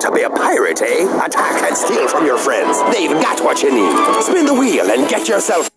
to be a pirate, eh? Attack and steal from your friends. They've got what you need. Spin the wheel and get yourself...